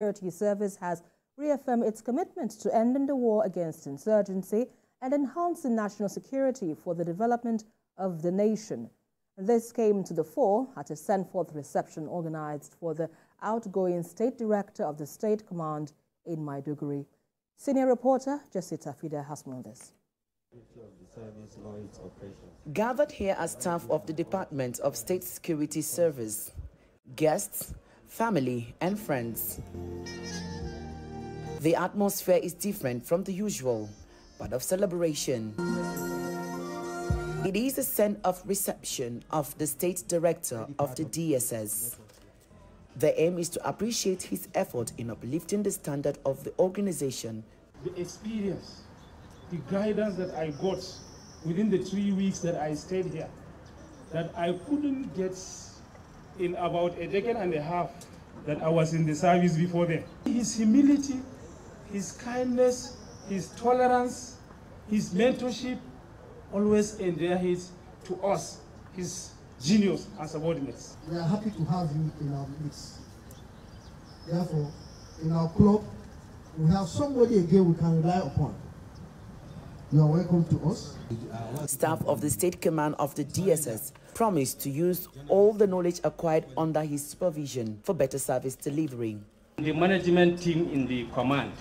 Security Service has reaffirmed its commitment to ending the war against insurgency and enhancing national security for the development of the nation. This came to the fore at a send-forth reception organized for the outgoing State Director of the State Command in Maiduguri. Senior reporter Jesse Tafida has more on this. Gathered here are staff of the Department of State Security Service, guests, family and friends. The atmosphere is different from the usual, but of celebration. It is a send-off reception of the State Director of the DSS. The aim is to appreciate his effort in uplifting the standard of the organization. The experience, the guidance that I got within the 3 weeks that I stayed here, that I couldn't get in about a decade and a half that I was in the service before then. His humility, his kindness, his tolerance, his mentorship always endeared to us, his genius and subordinates. We are happy to have you in our midst. Therefore, in our club, we have somebody again we can rely upon. You are welcome to us. Staff of the State Command of the DSS promised to use all the knowledge acquired under his supervision for better service delivery. The management team in the command,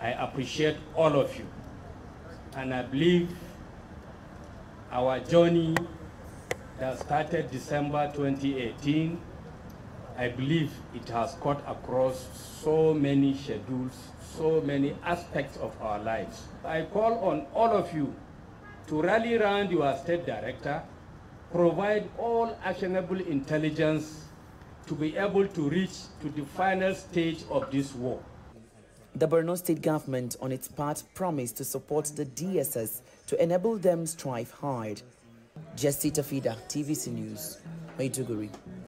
I appreciate all of you, and I believe our journey that started December 2018, I believe it has cut across so many schedules, so many aspects of our lives. I call on all of you to rally around your State Director, provide all actionable intelligence to be able to reach to the final stage of this war. The Borno State government, on its part, promised to support the DSS to enable them strive hard. Jesse Tafida, TVC News, Maiduguri.